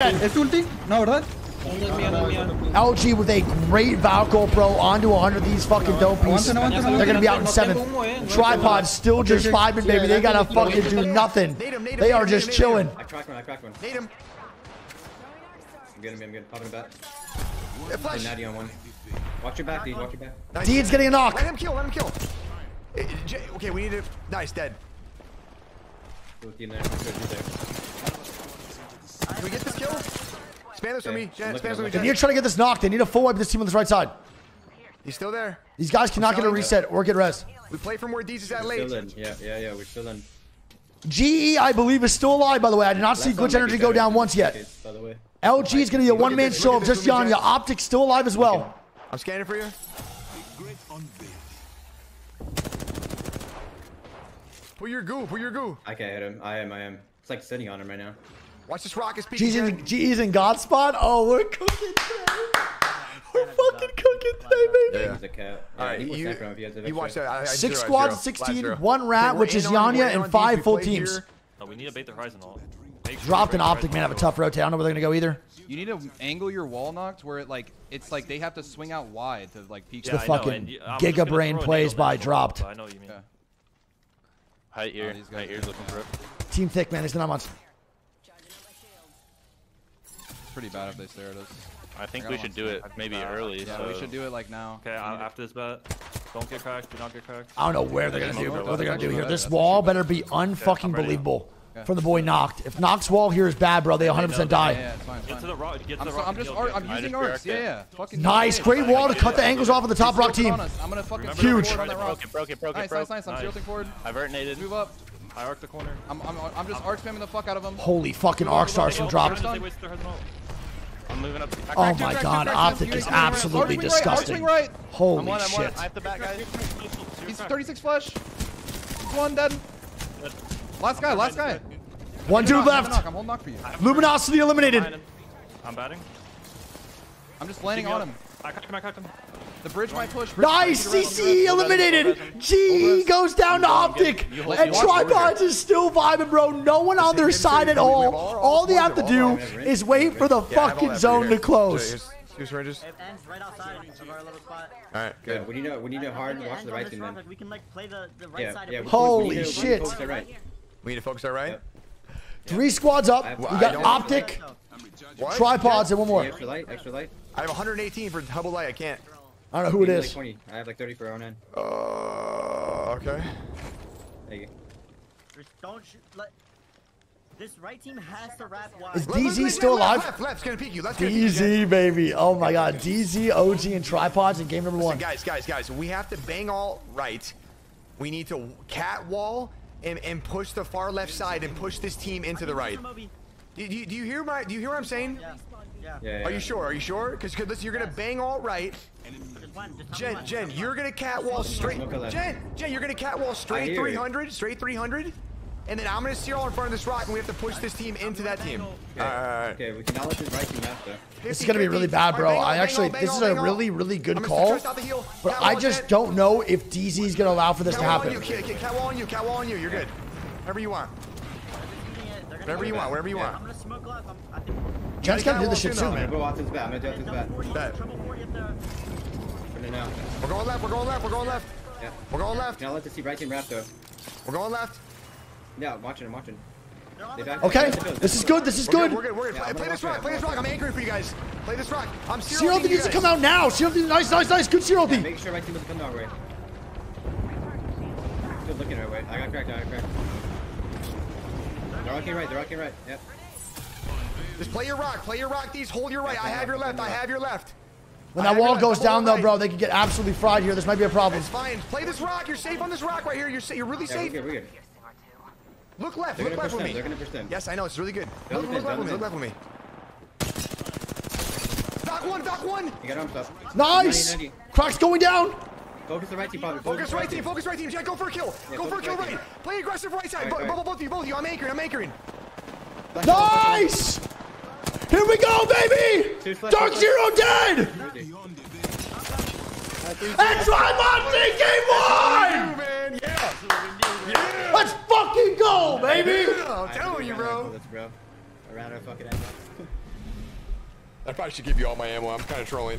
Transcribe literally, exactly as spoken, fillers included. ¿Es ulti? No, ¿verdad? L G with a great Valko Pro onto one hundred of these fucking dopies. They're gonna be out in seventh. Tripods still just vibing, baby. They gotta fucking do nothing. They are just chilling. I cracked one, I cracked one. I'm getting him, I'm getting popping back. Flash. Natty on one. Watch your back, Dean. Watch your back. Dean's getting a knock. Let him kill, let him kill. Okay, we need to. Nice, dead. Can we get this kill? Spam this for me. If you're trying to get this knocked, they need a full wipe this team on this right side. He's still there. These guys cannot get a reset or get rest. We play from where D Z is at late. Yeah, yeah, yeah. We're still in. G E, I believe, is still alive, by the way. I did not see Glitch Energy go down once yet. L G is going to be a one-man show of just Yanya. Optics still alive as well. I'm scanning for you. Put your goo, put your goo. I can't hit him. I am, I am. It's like sitting on him right now. Watch this rock is peeking. G E's in God spot. Oh, we're cooking today. We're fucking cooking today, baby. Yeah. He's a cat. Yeah, all right, you, you, you watch that. I, I Six squads, sixteen, Last one rat, which is Yanya, and five full teams. Here. No, we need to bait the horizon all. Dropped an optic, man. Have a tough rotate. I don't know where they're gonna go either. You need to angle your wall, Noct, where it like it's like they have to swing out wide to like peek. Yeah, the I fucking know, giga brain plays by dropped. I know what you mean. High ear. Oh, High ear's looking for it. Team Thicc, man. There's not much. It's pretty bad if they stare at us. I think I we should do it maybe bad. early. Yeah, so. we should do it like now. Okay, after this bet. Don't get cracked. Do not get cracked. I don't know where they're going to do. What they're going to do here. This wall better be unfucking believable for the boy Noct. If Noct's wall here is bad, bro, they one hundred percent die. Yeah, yeah, it's fine, it's fine. Get to the rock. Get to the rock. I'm just ar I'm using arcs. Yeah, yeah. Fucking nice. Great wall to cut the angles off of the top rock team. I'm gonna fucking huge. Broke it, broke it, broke it, broke it. Nice, nice, nice. I'm tilting forward. I've urinated. Move up. I arc the corner. I'm, I'm, I'm just arc spamming the fuck out of him. Holy fucking arc stars from dropped. I'm moving up. Oh my god, Optic is absolutely disgusting. Holy shit. I have the back guy. He's thirty-six flush. One dead. Last guy, last guy. One dude left. I'm holding knock for you. Luminosity eliminated. I'm batting. I'm just landing on him. I cut him, I cut him. The bridge might push. Nice! C C eliminated! G E goes down to Optic! And Tripods is still vibing, bro. No one on their side at all. All they have to do is wait for the fucking zone to close. Here's right outside of our little spot. All right, good. We need to, we need to hard watch the right thing then. We can like play the right side. Holy shit! We need to focus our right. Three squads up. We got Optic, what? Tripods, yeah. and one more. Extra light, extra light. I have one hundred eighteen for double light. I can't. I don't know who it is. Like I have like thirty for Onan. Uh, okay. There you go. Don't shoot. Let... This right team has to wrap wide. Is D Z still alive? Left, left, gonna peek you. Left, D Z, baby. Oh my god. D Z, O G, and Tripods in game number one. Listen, guys, guys, guys. We have to bang all right. We need to cat wall and, and push the far left side and push this team into the right. Do you, do you hear my? Do you hear what I'm saying? Yeah. Yeah. Yeah, yeah. Are you sure? Are you sure? Because listen, you're gonna bang all right. Jen, Jen, you're gonna catwall straight. Jen, Jen, you're gonna catwall straight three hundred, straight three hundred, and then I'm gonna steer all in front of this rock, and we have to push this team into that team. Okay. All right. Okay, we cannot let this right team after. This is gonna be really bad, bro. I actually, this is a really, really good call, but I just don't know if D Z is gonna allow for this to happen. Catwall on you, catwall on you. You're good. Whatever you want. Whatever you want, whatever you want. I'm gonna smoke up. I think. Jen's gotta do this shit soon, man. I'm gonna go off his bat. I'm gonna do off his bat. We're going left. We're going left. We're going left. Yeah. We're going left. Now let us see right team wrap though. We're going left. Yeah, I'm watching. I'm watching. Okay. This is good. This is good. We're good. We're good. Play this rock. Play this rock. I'm angry for you guys. Play this rock. I'm C R L D needs to come out now. C R L D, nice, nice, nice. Good C R L D. Make sure my team doesn't come that way. Good looking right way. I got cracked. I got cracked. They're rocking right. They're rocking right. Yep. Just play your rock. Play your rock. These hold your right. I have your left. I have your left. When that wall goes down though, bro, they can get absolutely fried here. This might be a problem. It's fine. Play this rock. You're safe on this rock right here. You're sa you're really yeah, safe. We're good, we're good. Look left. Look left with me. They're gonna push them. Yes, I know. It's really good. Look, look, look left with me. Look left with me. Doc one. Doc one. You got him, stuff. Nice. ninety, ninety. Croc's going down. Focus the right team, Bobby. Focus, focus right team. team. Focus right team. Jack, go for a kill. Yeah, go for a kill right. right. Play aggressive right side. Right, bo right. Both of you. Both of you. I'm anchoring. I'm anchoring. Nice! Here we go, baby! Dark Zero dead! And Tripod game one! Yeah. Yeah. Let's fucking go, baby! I'm telling you, bro. Around our fucking end. I probably should give you all my ammo. I'm kind of trolling.